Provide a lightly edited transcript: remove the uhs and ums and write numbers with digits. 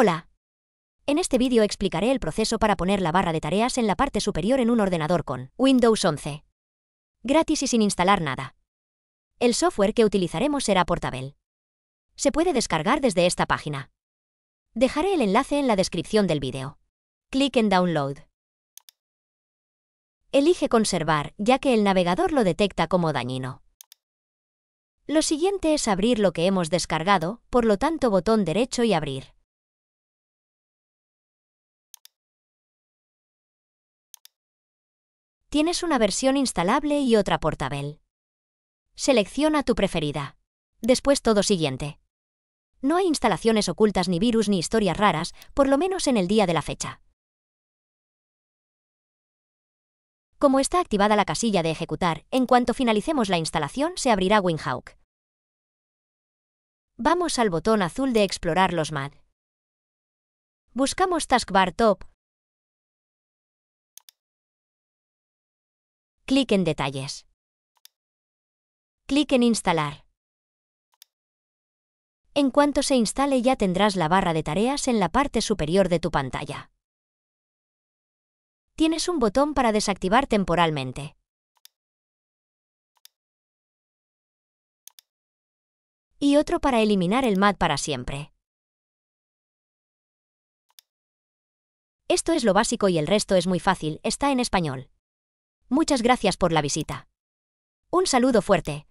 Hola. En este vídeo explicaré el proceso para poner la barra de tareas en la parte superior en un ordenador con Windows 11. Gratis y sin instalar nada. El software que utilizaremos será Portable. Se puede descargar desde esta página. Dejaré el enlace en la descripción del vídeo. Clic en Download. Elige conservar, ya que el navegador lo detecta como dañino. Lo siguiente es abrir lo que hemos descargado, por lo tanto botón derecho y abrir. Tienes una versión instalable y otra portable. Selecciona tu preferida. Después todo siguiente. No hay instalaciones ocultas ni virus ni historias raras, por lo menos en el día de la fecha. Como está activada la casilla de ejecutar, en cuanto finalicemos la instalación se abrirá Windhawk. Vamos al botón azul de explorar los MAD. Buscamos Taskbar Top. Clic en Detalles. Clic en Instalar. En cuanto se instale ya tendrás la barra de tareas en la parte superior de tu pantalla. Tienes un botón para desactivar temporalmente. Y otro para eliminar el MAD para siempre. Esto es lo básico y el resto es muy fácil, está en español. Muchas gracias por la visita. Un saludo fuerte.